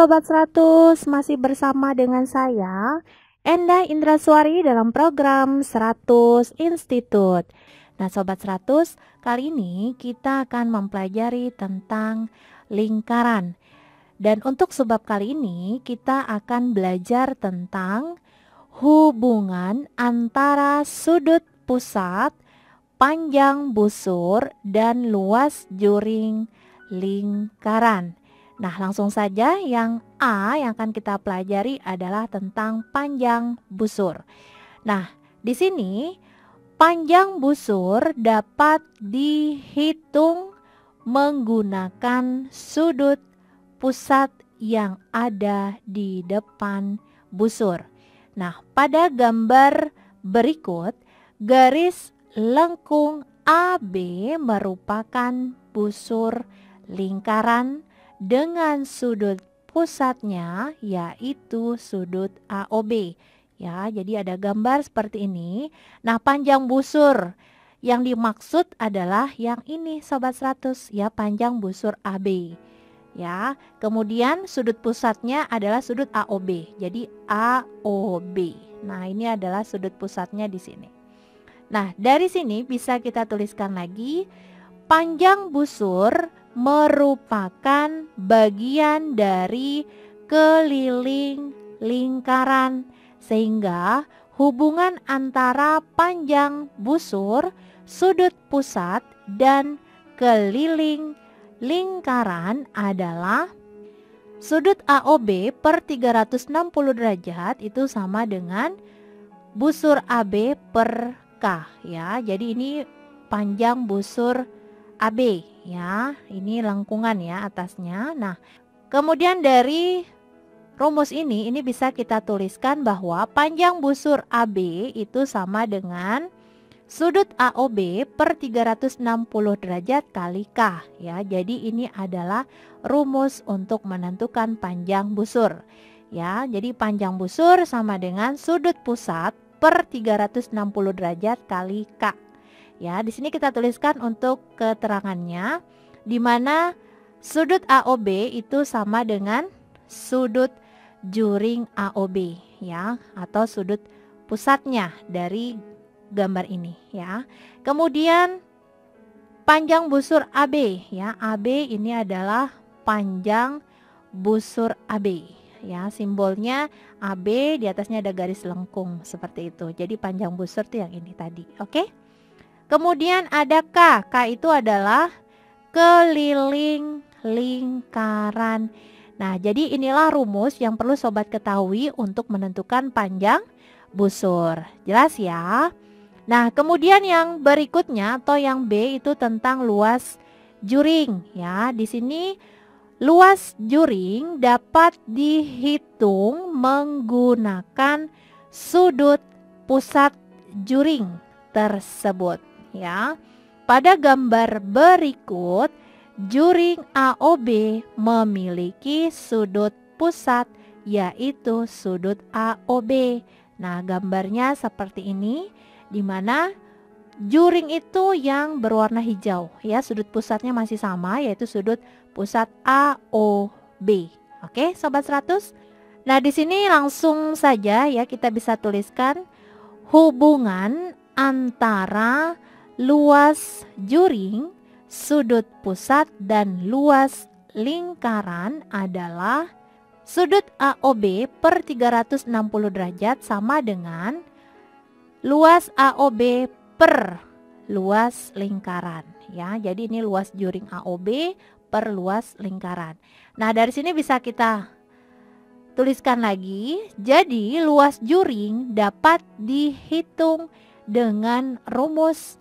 Sobat 100, masih bersama dengan saya Endah Indraswari dalam program 100 Institute. Nah Sobat 100, kali ini kita akan mempelajari tentang lingkaran. Dan untuk sebab kali ini kita akan belajar tentang hubungan antara sudut pusat, panjang busur, dan luas juring lingkaran. Nah, langsung saja yang A yang akan kita pelajari adalah tentang panjang busur. Nah, di sini panjang busur dapat dihitung menggunakan sudut pusat yang ada di depan busur. Nah, pada gambar berikut, garis lengkung AB merupakan busur lingkaran dengan sudut pusatnya yaitu sudut AOB ya. Jadi ada gambar seperti ini. Nah, panjang busur yang dimaksud adalah yang ini Sobat 100 ya, panjang busur AB ya. Kemudian sudut pusatnya adalah sudut AOB. Jadi AOB. Nah, ini adalah sudut pusatnya di sini. Nah, dari sini bisa kita tuliskan lagi, panjang busur merupakan bagian dari keliling lingkaran, sehingga hubungan antara panjang busur, sudut pusat, dan keliling lingkaran adalah sudut AOB per 360 derajat itu sama dengan busur AB per K ya. Jadi ini panjang busur AB ya, ini lengkungan ya atasnya. Nah, kemudian dari rumus ini bisa kita tuliskan bahwa panjang busur AB itu sama dengan sudut AOB per 360 derajat kali K ya. Jadi ini adalah rumus untuk menentukan panjang busur ya. Jadi panjang busur sama dengan sudut pusat per 360 derajat kali K. Ya, di sini kita tuliskan untuk keterangannya, di mana sudut AOB itu sama dengan sudut juring AOB ya, atau sudut pusatnya dari gambar ini ya. Kemudian panjang busur AB ya. AB ini adalah panjang busur AB ya. Simbolnya AB, di atasnya ada garis lengkung seperti itu. Jadi panjang busur itu yang ini tadi. Oke. Kemudian ada K. K itu adalah keliling lingkaran. Nah, jadi inilah rumus yang perlu Sobat ketahui untuk menentukan panjang busur. Jelas ya? Nah, kemudian yang berikutnya atau yang B itu tentang luas juring ya. Di sini luas juring dapat dihitung menggunakan sudut pusat juring tersebut. Ya, pada gambar berikut, juring AOB memiliki sudut pusat yaitu sudut AOB. Nah, gambarnya seperti ini, di mana juring itu yang berwarna hijau ya, sudut pusatnya masih sama yaitu sudut pusat AOB. Oke, Sobat 100. Nah, di sini langsung saja ya kita bisa tuliskan hubungan antara luas juring, sudut pusat, dan luas lingkaran adalah sudut AOB per 360 derajat sama dengan luas AOB per luas lingkaran ya. Jadi ini luas juring AOB per luas lingkaran. Nah, dari sini bisa kita tuliskan lagi, jadi luas juring dapat dihitung dengan rumus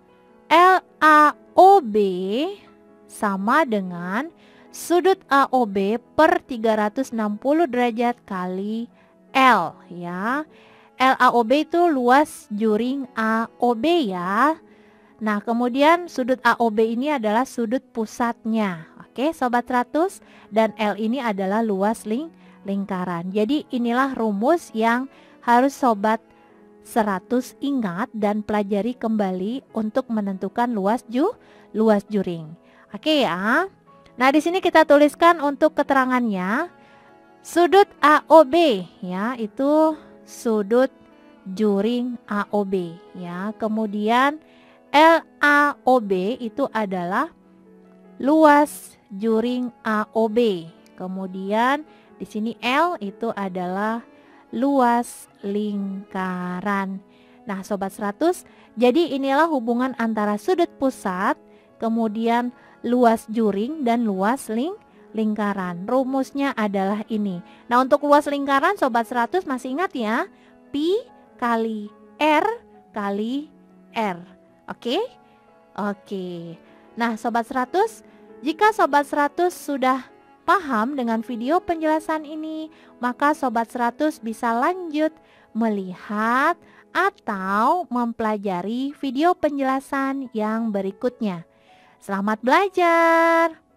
LAOB sama dengan sudut AOB per 360 derajat kali L ya. LAOB itu luas juring AOB ya. Nah, kemudian sudut AOB ini adalah sudut pusatnya. Oke, Sobat 100, dan L ini adalah luas lingkaran. Jadi inilah rumus yang harus Sobat 100 ingat dan pelajari kembali untuk menentukan luas juring. Oke ya. Nah, di sini kita tuliskan untuk keterangannya, Sudut AOB ya, itu sudut juring AOB ya. Kemudian LAOB itu adalah luas juring AOB. Kemudian di sini L itu adalah luas lingkaran. Nah Sobat 100, jadi inilah hubungan antara sudut pusat, kemudian luas juring dan luas lingkaran. Rumusnya adalah ini. Nah untuk luas lingkaran Sobat 100 masih ingat ya, Pi kali R kali R. Oke? Oke. Nah Sobat 100, jika Sobat 100 sudah paham dengan video penjelasan ini, maka Sobat 100 bisa lanjut melihat atau mempelajari video penjelasan yang berikutnya. Selamat belajar!